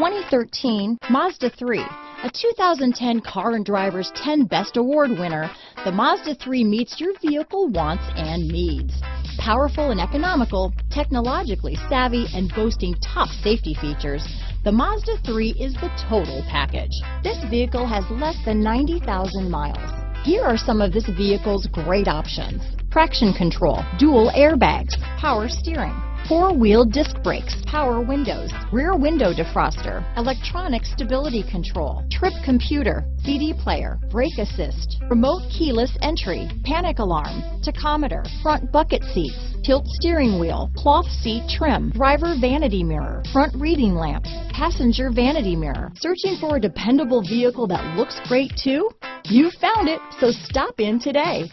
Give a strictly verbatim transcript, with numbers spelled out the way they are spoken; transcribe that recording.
twenty thirteen Mazda three. A two thousand ten Car and Driver's ten Best Award winner, the Mazda three meets your vehicle wants and needs. Powerful and economical, technologically savvy, and boasting top safety features, the Mazda three is the total package. This vehicle has less than ninety thousand miles. Here are some of this vehicle's great options: traction control, dual airbags, power steering, four-wheel disc brakes, power windows, rear window defroster, electronic stability control, trip computer, C D player, brake assist, remote keyless entry, panic alarm, tachometer, front bucket seats, tilt steering wheel, cloth seat trim, driver vanity mirror, front reading lamp, passenger vanity mirror. Searching for a dependable vehicle that looks great too? You found it, so stop in today.